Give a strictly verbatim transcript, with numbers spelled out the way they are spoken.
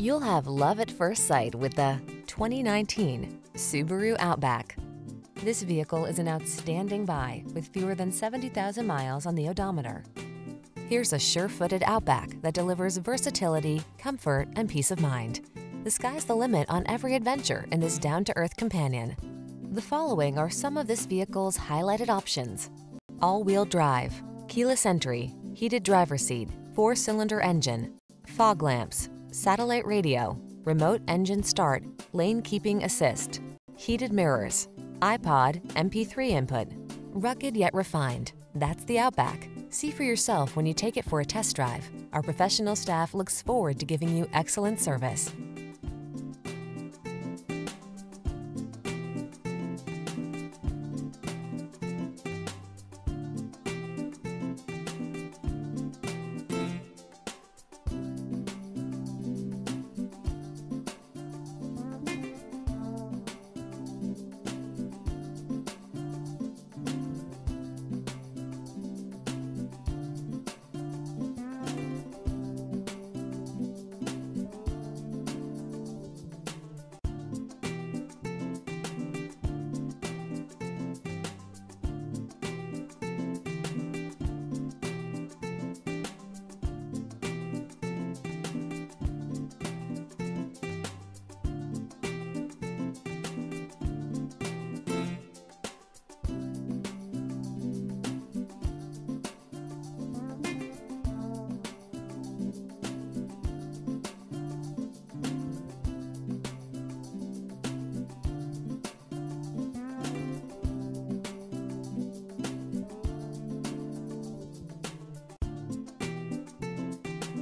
You'll have love at first sight with the twenty nineteen Subaru Outback. This vehicle is an outstanding buy with fewer than seventy thousand miles on the odometer. Here's a sure-footed Outback that delivers versatility, comfort, and peace of mind. The sky's the limit on every adventure in this down-to-earth companion. The following are some of this vehicle's highlighted options: all-wheel drive, keyless entry, heated driver's seat, four-cylinder engine, fog lamps, satellite radio, remote engine start, lane keeping assist, heated mirrors, iPod, M P three input. Rugged yet refined, that's the Outback. See for yourself when you take it for a test drive. Our professional staff looks forward to giving you excellent service.